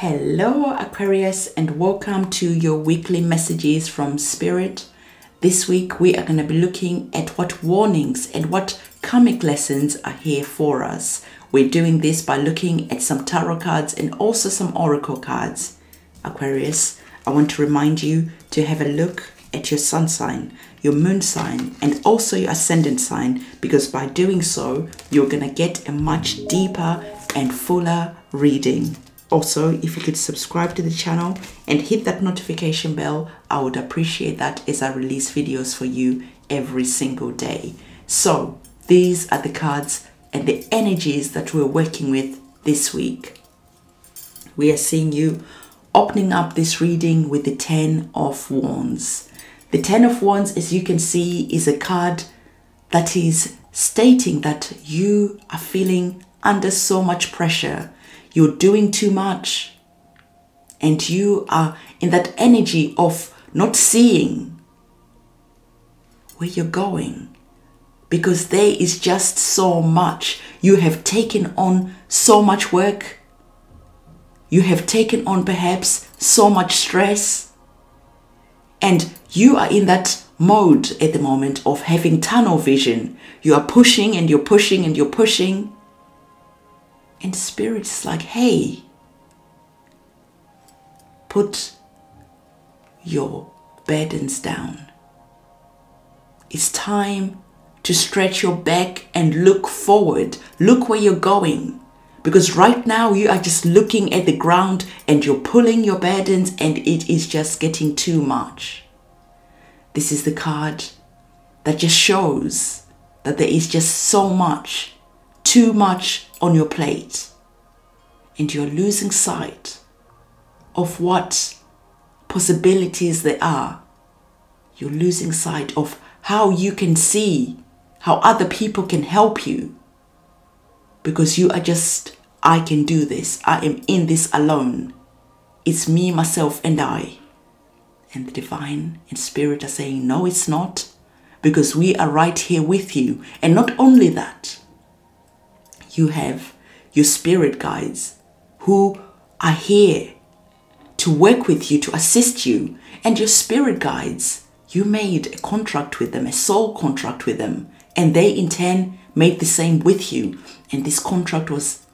Hello Aquarius, and welcome to your weekly messages from Spirit. This week we are going to be looking at what warnings and what karmic lessons are here for us. We're doing this by looking at some tarot cards and also some oracle cards. Aquarius, I want to remind you to have a look at your sun sign, your moon sign, and also your ascendant sign, because by doing so you're going to get a much deeper and fuller reading. Also, if you could subscribe to the channel and hit that notification bell, I would appreciate that as I release videos for you every single day. So, these are the cards and the energies that we're working with this week. We are seeing you opening up this reading with the Ten of Wands. The Ten of Wands, as you can see, is a card that is stating that you are feeling under so much pressure. You're doing too much and you are in that energy of not seeing where you're going, because there is just so much. You have taken on so much work. You have taken on perhaps so much stress, and you are in that mode at the moment of having tunnel vision. You are pushing and you're pushing and you're pushing. And Spirit is like, hey, put your burdens down. It's time to stretch your back and look forward. Look where you're going. Because right now you are just looking at the ground and you're pulling your burdens and it is just getting too much. This is the card that just shows that there is just so much, too much on your plate, and you're losing sight of what possibilities there are. You're losing sight of how you can see, how other people can help you, because you are just, I can do this, I am in this alone. It's me, myself, and I. And the divine and Spirit are saying, no, it's not, because we are right here with you. And not only that, you have your spirit guides who are here to work with you, to assist you. And your spirit guides, you made a contract with them, a soul contract with them. And they in turn made the same with you. And this contract was,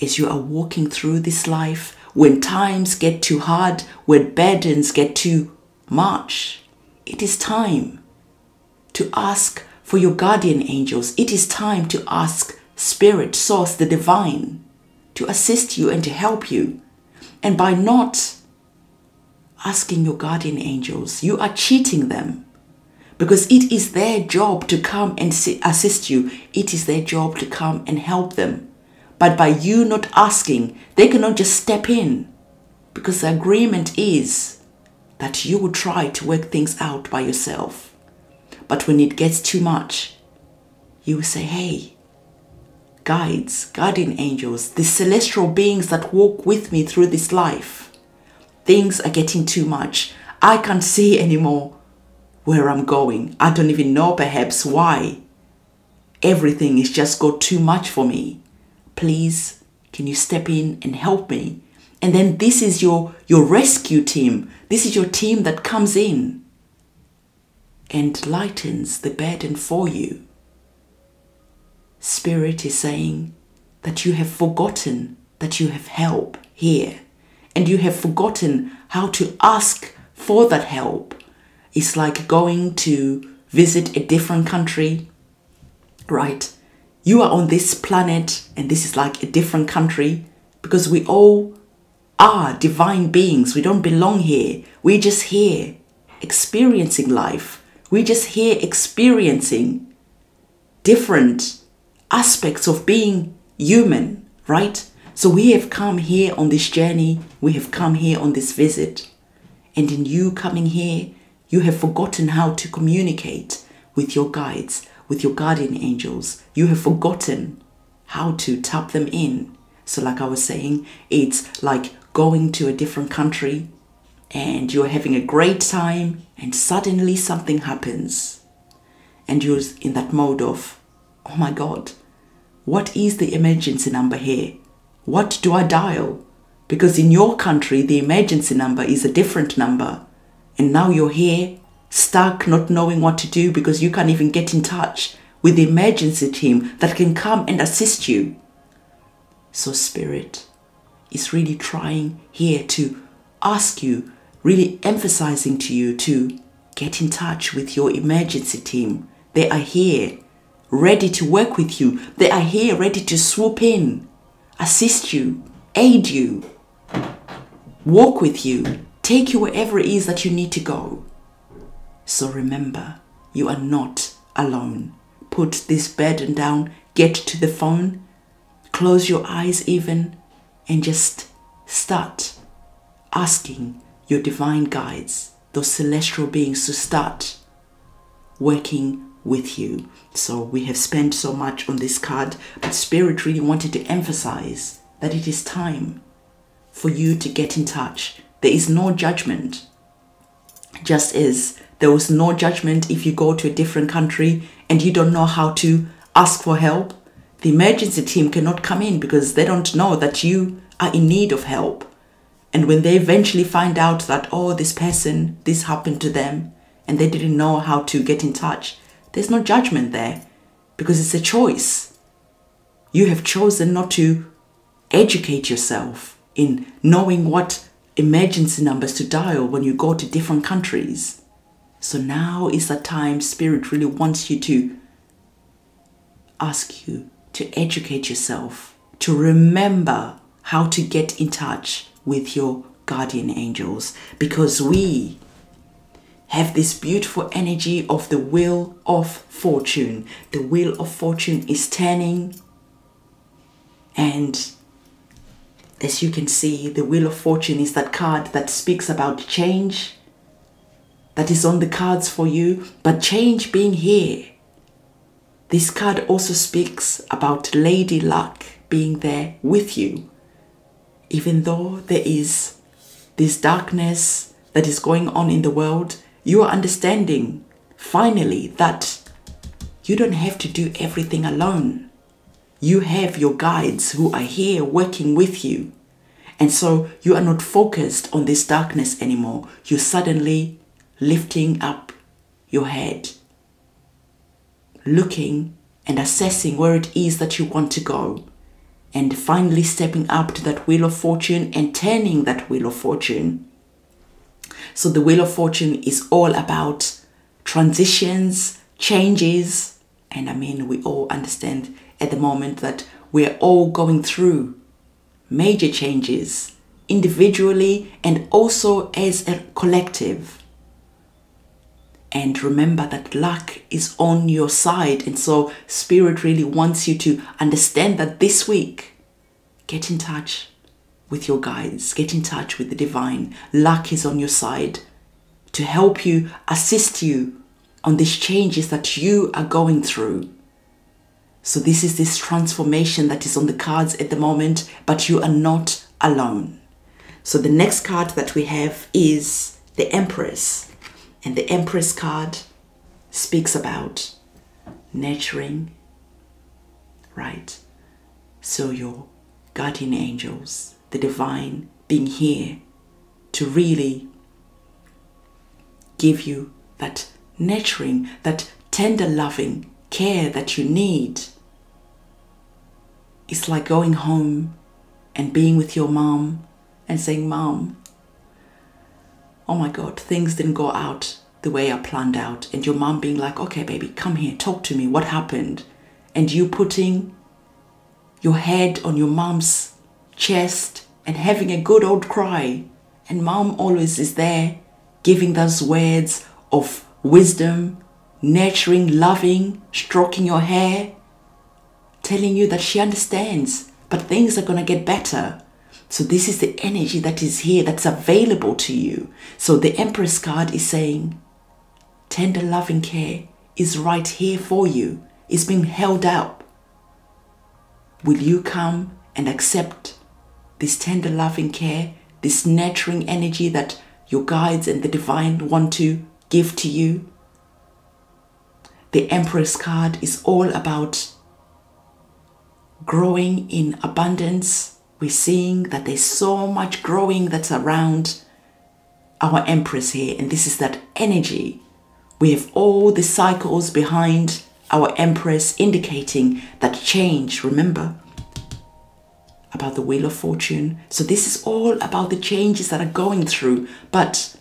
as you are walking through this life, when times get too hard, when burdens get too much, it is time to ask for your guardian angels. It is time to ask Spirit, Source, the divine, to assist you and to help you. And by not asking your guardian angels, you are cheating them, because it is their job to come and assist you. It is their job to come and help them. But by you not asking, they cannot just step in, because the agreement is that you will try to work things out by yourself. But when it gets too much, you will say, hey, guides, guardian angels, the celestial beings that walk with me through this life, things are getting too much. I can't see anymore where I'm going. I don't even know perhaps why. Everything is just got too much for me. Please, can you step in and help me? And then this is your rescue team. This is your team that comes in and lightens the burden for you. Spirit is saying that you have forgotten that you have help here, and you have forgotten how to ask for that help. It's like going to visit a different country, right? You are on this planet and this is like a different country, because we all are divine beings. We don't belong here. We're just here experiencing life. We're just here experiencing different aspects of being human, right? So we have come here on this journey, we have come here on this visit, and in you coming here, you have forgotten how to communicate with your guides, with your guardian angels. You have forgotten how to tap them in. So like I was saying, it's like going to a different country and you're having a great time, and suddenly something happens and you're in that mode of, oh my God, what is the emergency number here? What do I dial? because in your country, the emergency number is a different number. And now you're here, stuck, not knowing what to do because you can't even get in touch with the emergency team that can come and assist you. So Spirit is really trying here to ask you, really emphasizing to you to get in touch with your emergency team. They are here, ready to work with you. They are here, ready to swoop in, assist you, aid you, walk with you, take you wherever it is that you need to go. So remember, you are not alone. Put this burden down, get to the phone, close your eyes even, and just start asking your divine guides, those celestial beings, to start working with you. So we have spent so much on this card, but Spirit really wanted to emphasize that it is time for you to get in touch. There is no judgment. Just as there was no judgment if you go to a different country and you don't know how to ask for help, the emergency team cannot come in because they don't know that you are in need of help. And when they eventually find out that, oh, this person, this happened to them, and they didn't know how to get in touch, there's no judgment there because it's a choice. You have chosen not to educate yourself in knowing what emergency numbers to dial when you go to different countries. So now is the time Spirit really wants you to ask you to educate yourself, to remember how to get in touch with your guardian angels, because we have this beautiful energy of the wheel of fortune. The wheel of fortune is turning, and as you can see, the wheel of fortune is that card that speaks about change that is on the cards for you, but change being here. This card also speaks about Lady Luck being there with you. Even though there is this darkness that is going on in the world, you are understanding finally that you don't have to do everything alone. You have your guides who are here working with you. And so you are not focused on this darkness anymore. You're suddenly lifting up your head, looking and assessing where it is that you want to go, and finally stepping up to that wheel of fortune and turning that wheel of fortune. So the wheel of fortune is all about transitions, changes, and I mean, we all understand at the moment that we're all going through major changes individually and also as a collective. And remember that luck is on your side. And so Spirit really wants you to understand that this week, get in touch with your guides, get in touch with the divine. Luck is on your side to help you, assist you on these changes that you are going through. So this is this transformation that is on the cards at the moment, but you are not alone. So the next card that we have is the Empress. And the Empress card speaks about nurturing, right? So your guardian angels, the divine, being here to really give you that nurturing, that tender loving care that you need. It's like going home and being with your mom and saying, Mom, oh my God, things didn't go out the way I planned out. And your mom being like, okay, baby, come here, talk to me. What happened? And you putting your head on your mom's chest and having a good old cry. And mom always is there giving those words of wisdom, nurturing, loving, stroking your hair, telling you that she understands, but things are going to get better. So this is the energy that is here, that's available to you. So the Empress card is saying, tender loving care is right here for you. It's being held up. Will you come and accept this tender loving care, this nurturing energy that your guides and the divine want to give to you? The Empress card is all about growing in abundance, we're seeing that there's so much growing that's around our Empress here, and this is that energy. We have all the cycles behind our Empress indicating that change, remember, about the Wheel of Fortune. So this is all about the changes that are going through, but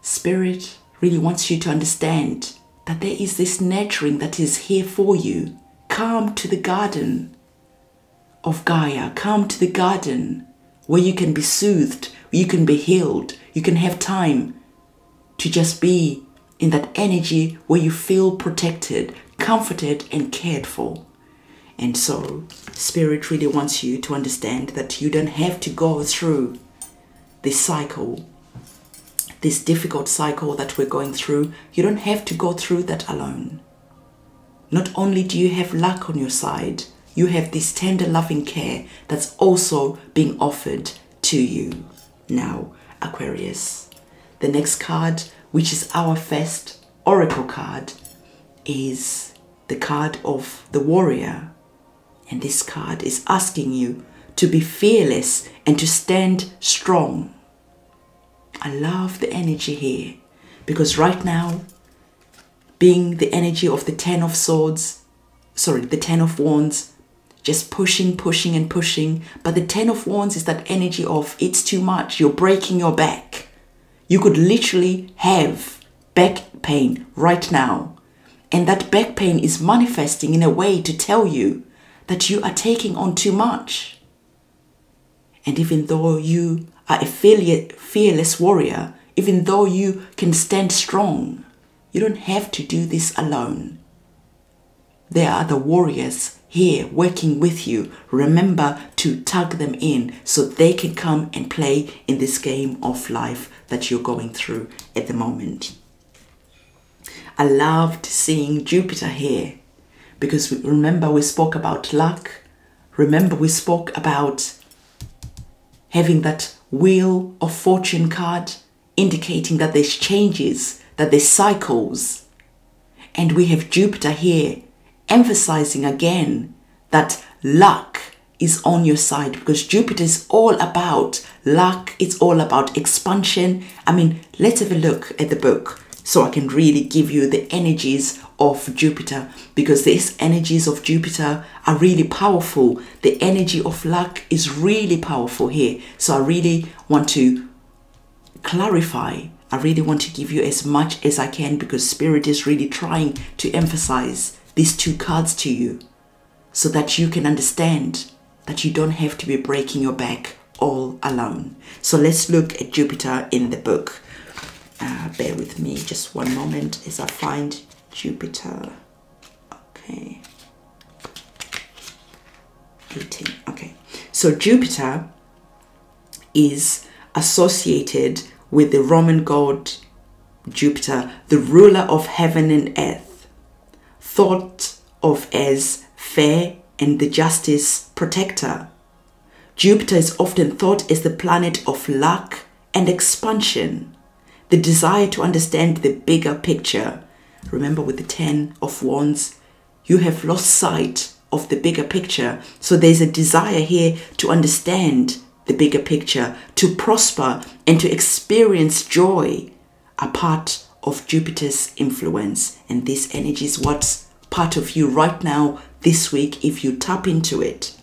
Spirit really wants you to understand that there is this nurturing that is here for you. Come to the garden of Gaia, come to the garden where you can be soothed, you can be healed, you can have time to just be in that energy where you feel protected, comforted and cared for. And so Spirit really wants you to understand that you don't have to go through this cycle, this difficult cycle that we're going through. You don't have to go through that alone. Not only do you have luck on your side, you have this tender loving care that's also being offered to you. Now, Aquarius, the next card, which is our first oracle card, is the card of the Warrior. And this card is asking you to be fearless and to stand strong. I love the energy here, because right now, being the energy of the Ten of Wands, just pushing and pushing. But the Ten of Wands is that energy of it's too much. You're breaking your back. You could literally have back pain right now. And that back pain is manifesting in a way to tell you that you are taking on too much. And even though you are a fearless warrior, even though you can stand strong, you don't have to do this alone. There are the warriors here working with you. Remember to tug them in so they can come and play in this game of life that you're going through at the moment. I loved seeing Jupiter here, because remember we spoke about luck. Remember we spoke about having that Wheel of Fortune card indicating that there's changes, that there's cycles. And we have Jupiter here emphasizing again that luck is on your side, because Jupiter is all about luck. It's all about expansion. I mean, let's have a look at the book so I can really give you the energies of Jupiter, because these energies of Jupiter are really powerful. The energy of luck is really powerful here. So I really want to clarify. I really want to give you as much as I can, because Spirit is really trying to emphasize these two cards to you so that you can understand that you don't have to be breaking your back all alone. So let's look at Jupiter in the book. Bear with me just one moment as I find Jupiter. Okay. Okay. So Jupiter is associated with the Roman god Jupiter, the ruler of heaven and earth, thought of as fair and the justice protector. Jupiter is often thought as the planet of luck and expansion, the desire to understand the bigger picture. Remember, with the Ten of Wands, you have lost sight of the bigger picture. So there's a desire here to understand the bigger picture, to prosper and to experience joy are part of Jupiter's influence. And this energy is what's part of you right now this week if you tap into it.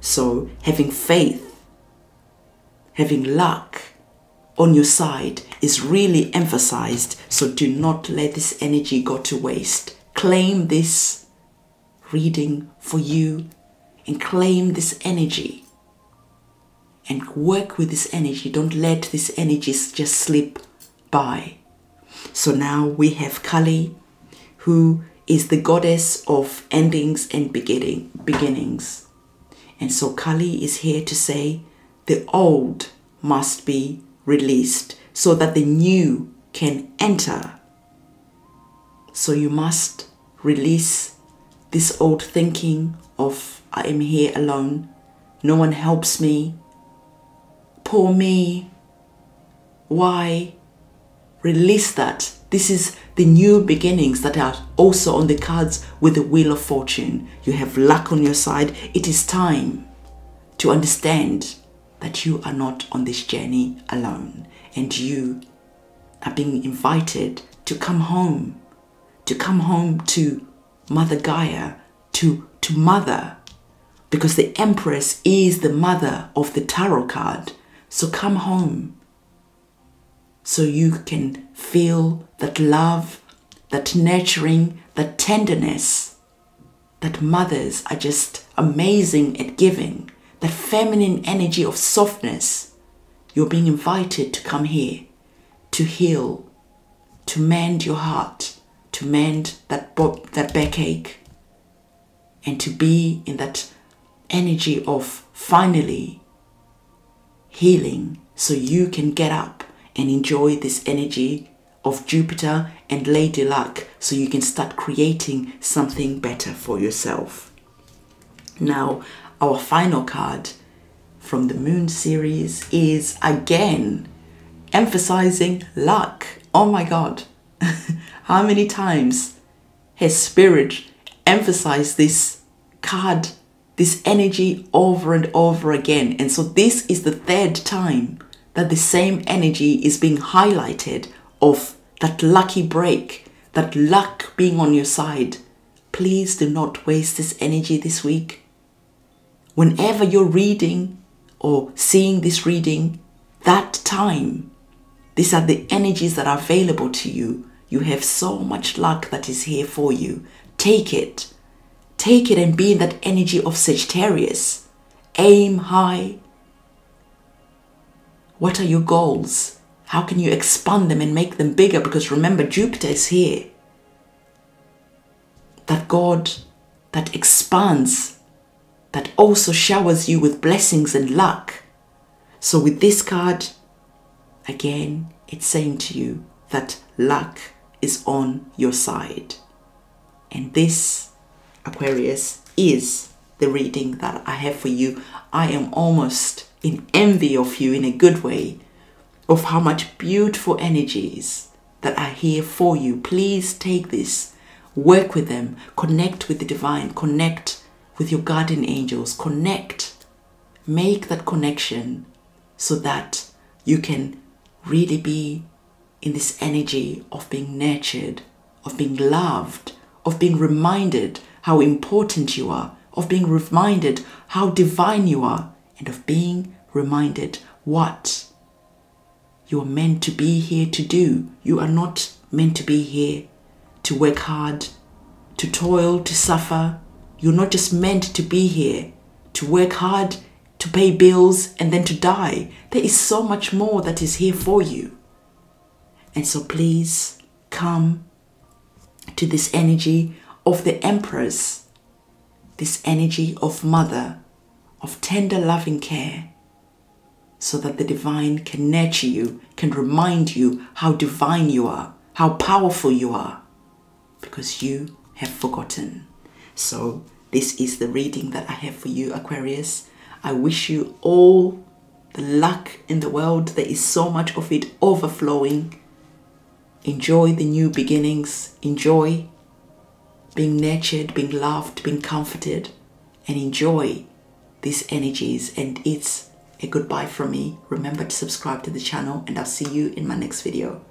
So having faith, having luck on your side is really emphasized. So do not let this energy go to waste. Claim this reading for you and claim this energy. And work with this energy. Don't let this energy just slip by. So now we have Kali, who is the goddess of endings and beginnings. And so Kali is here to say the old must be released so that the new can enter. So you must release this old thinking of I am here alone. No one helps me. Poor me. Why? Release that. This is the new beginnings that are also on the cards with the Wheel of Fortune. You have luck on your side. It is time to to understand that you are not on this journey alone and you are being invited to come home to Mother Gaia, to Mother, because the Empress is the mother of the tarot card. So come home so you can feel that love, that nurturing, that tenderness, that mothers are just amazing at giving, that feminine energy of softness. You're being invited to come here, to heal, to mend your heart, to mend that backache, and to be in that energy of finally healing so you can get up and enjoy this energy of Jupiter and Lady Luck so you can start creating something better for yourself. Now, our final card from the Moon series is again emphasizing luck. Oh my God. How many times has Spirit emphasized this card, this energy, over and over again? And so this is the third time that the same energy is being highlighted of that lucky break, that luck being on your side. Please do not waste this energy this week. Whenever you're reading or seeing this reading, that time, these are the energies that are available to you. You have so much luck that is here for you. Take it. Take it and be in that energy of Sagittarius. Aim high. What are your goals? How can you expand them and make them bigger? Because remember, Jupiter is here. That god that expands, that also showers you with blessings and luck. So with this card, again, it's saying to you that luck is on your side. And this, Aquarius, is the reading that I have for you. I am almost in envy of you, in a good way, of how much beautiful energies that are here for you. Please take this, work with them, connect with the divine, connect with your guardian angels, connect, make that connection so that you can really be in this energy of being nurtured, of being loved, of being reminded how important you are, of being reminded how divine you are, and of being reminded what you are meant to be here to do. You are not meant to be here to work hard, to toil, to suffer. You're not just meant to be here to work hard, to pay bills, and then to die. There is so much more that is here for you. And so please come to this energy of the Empress, this energy of Mother, of tender loving care, so that the divine can nurture you, can remind you how divine you are, how powerful you are, because you have forgotten. So this is the reading that I have for you, Aquarius. I wish you all the luck in the world. There is so much of it overflowing. Enjoy the new beginnings. Enjoy being nurtured, being loved, being comforted, and enjoy these energies. And it's a goodbye from me. Remember to subscribe to the channel, and I'll see you in my next video.